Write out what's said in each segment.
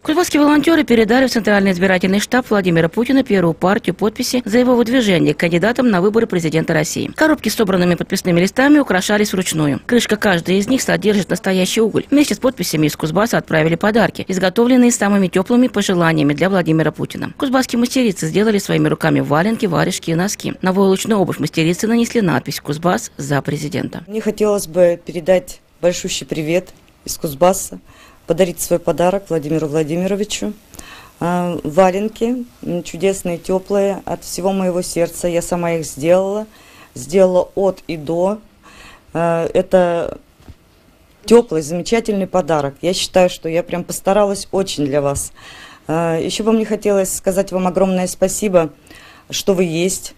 Кузбасские волонтеры передали в Центральный избирательный штаб Владимира Путина первую партию подписи за его выдвижение к кандидатам на выборы президента России. Коробки с собранными подписными листами украшались вручную. Крышка каждой из них содержит настоящий уголь. Вместе с подписями из Кузбасса отправили подарки, изготовленные самыми теплыми пожеланиями для Владимира Путина. Кузбасские мастерицы сделали своими руками валенки, варежки и носки. На войлочную обувь мастерицы нанесли надпись «Кузбасс за президента». Мне хотелось бы передать большущий привет из Кузбасса. Подарить свой подарок Владимиру Владимировичу. Валенки чудесные, теплые, от всего моего сердца. Я сама их сделала от и до. Это теплый, замечательный подарок. Я считаю, что я прям постаралась очень для вас. Еще бы мне хотелось сказать вам огромное спасибо, что вы есть,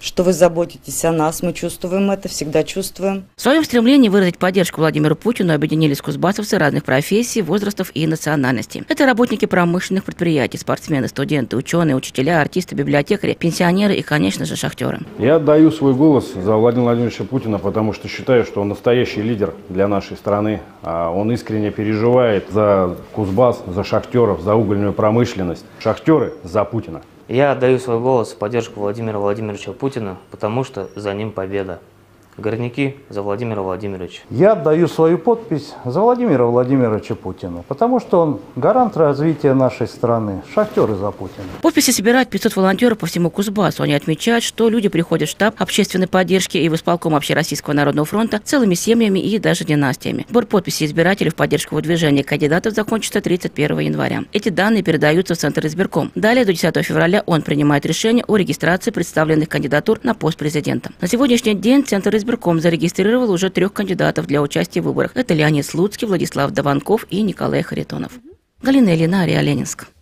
что вы заботитесь о нас. Мы чувствуем это, всегда чувствуем. В своем стремлении выразить поддержку Владимиру Путину объединились кузбассовцы разных профессий, возрастов и национальностей. Это работники промышленных предприятий, спортсмены, студенты, ученые, учителя, артисты, библиотекари, пенсионеры и, конечно же, шахтеры. Я отдаю свой голос за Владимира Владимировича Путина, потому что считаю, что он настоящий лидер для нашей страны. Он искренне переживает за Кузбасс, за шахтеров, за угольную промышленность. Шахтеры за Путина. Я отдаю свой голос в поддержку Владимира Владимировича Путина, потому что за ним победа. Горняки за Владимира Владимировича. Я отдаю свою подпись за Владимира Владимировича Путина, потому что он гарант развития нашей страны. Шахтеры за Путина. Подписи собирают 500 волонтеров по всему Кузбассу. Они отмечают, что люди приходят в штаб Общественной поддержки и в исполком Общероссийского народного фронта целыми семьями и даже династиями. Сбор подписей избирателей в поддержку выдвижения кандидатов закончится 31 января. Эти данные передаются в Центризбирком. Далее, до 10 февраля, он принимает решение о регистрации представленных кандидатур на пост президента. На сегодняшний день Центризбирком зарегистрировал уже 3 кандидатов для участия в выборах. Это Леонид Слуцкий, Владислав Даванков и Николай Харитонов. Галина Ильина, Ленинск.